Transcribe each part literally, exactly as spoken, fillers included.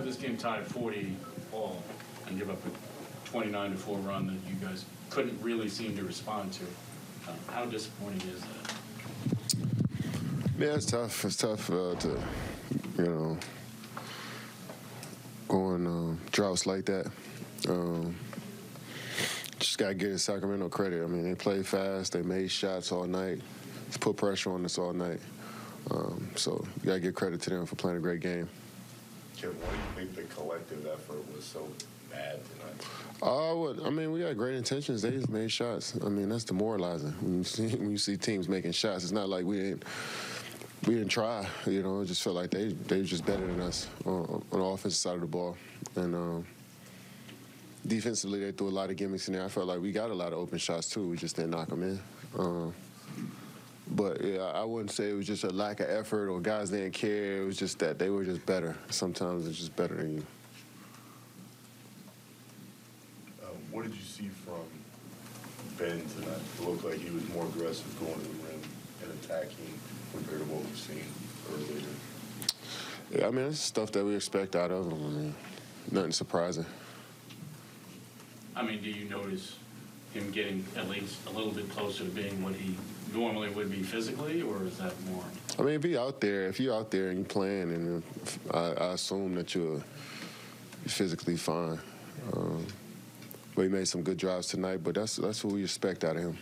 have this game tied forty all and give up a twenty-nine to four run that you guys couldn't really seem to respond to. Uh, how disappointing is that? Yeah, it's tough. It's tough uh, to, you know, go on um, droughts like that. Um, just got to give Sacramento credit. I mean, they played fast. They made shots all night. They put pressure on us all night. Um, so you got to give credit to them for playing a great game. Jim, why do you think the collective effort was so bad tonight? Uh, what, I mean, we got great intentions. They just made shots. I mean, that's demoralizing. When you see, when you see teams making shots, it's not like we didn't, we didn't try. You know, it just felt like they they were just better than us on, on the offensive side of the ball. And um, defensively, they threw a lot of gimmicks in there. I felt like we got a lot of open shots, too. We just didn't knock them in. Um, But yeah, I wouldn't say it was just a lack of effort or guys didn't care. It was just that they were just better. Sometimes it's just better than you. Uh, what did you see from Ben tonight? It looked like he was more aggressive going to the rim and attacking compared to what we've seen earlier. Yeah, I mean, it's stuff that we expect out of him. I mean, nothing surprising. I mean, do you notice him getting at least a little bit closer to being what he normally would be physically, or is that more? I mean, be out there. If you're out there and you're playing, and I, I assume that you're physically fine. Um, but he made some good drives tonight, but that's that's what we expect out of him.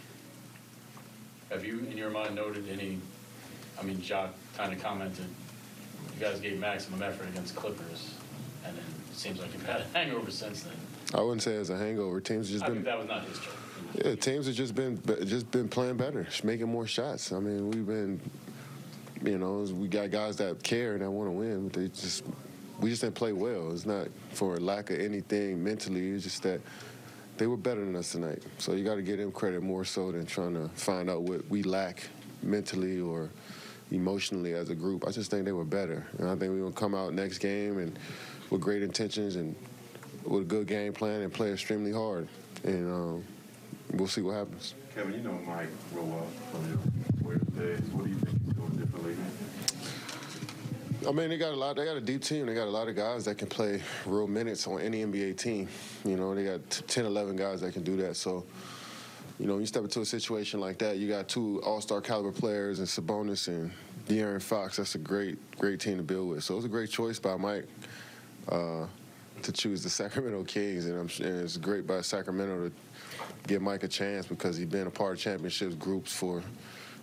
Have you, in your mind, noted any, I mean, Jacques kind of commented, you guys gave maximum effort against Clippers, and then it seems like you've had a hangover since then. I wouldn't say as a hangover. Teams have just I been. That was not his choice. Yeah, teams have just been just been playing better, making more shots. I mean, we've been, you know, we got guys that care and that want to win. But they just, we just didn't play well. It's not for a lack of anything mentally. It's just that they were better than us tonight. So you got to give them credit more so than trying to find out what we lack mentally or emotionally as a group. I just think they were better, and I think we're gonna come out next game and with great intentions and with a good game plan and play extremely hard, and um, we'll see what happens. Kevin, you know Mike real well from your weird days. What do you think he's doing differently? I mean, they got a lot. They got a deep team. They got a lot of guys that can play real minutes on any N B A team. You know, they got ten, eleven guys that can do that. So, you know, when you step into a situation like that, you got two all-star caliber players and Sabonis and De'Aaron Fox. That's a great, great team to build with. So it was a great choice by Mike. Uh, to choose the Sacramento Kings, and, I'm, and it's great by Sacramento to give Mike a chance because he's been a part of championships groups for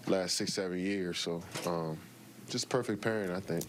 the last six, seven years. So um, just perfect pairing, I think.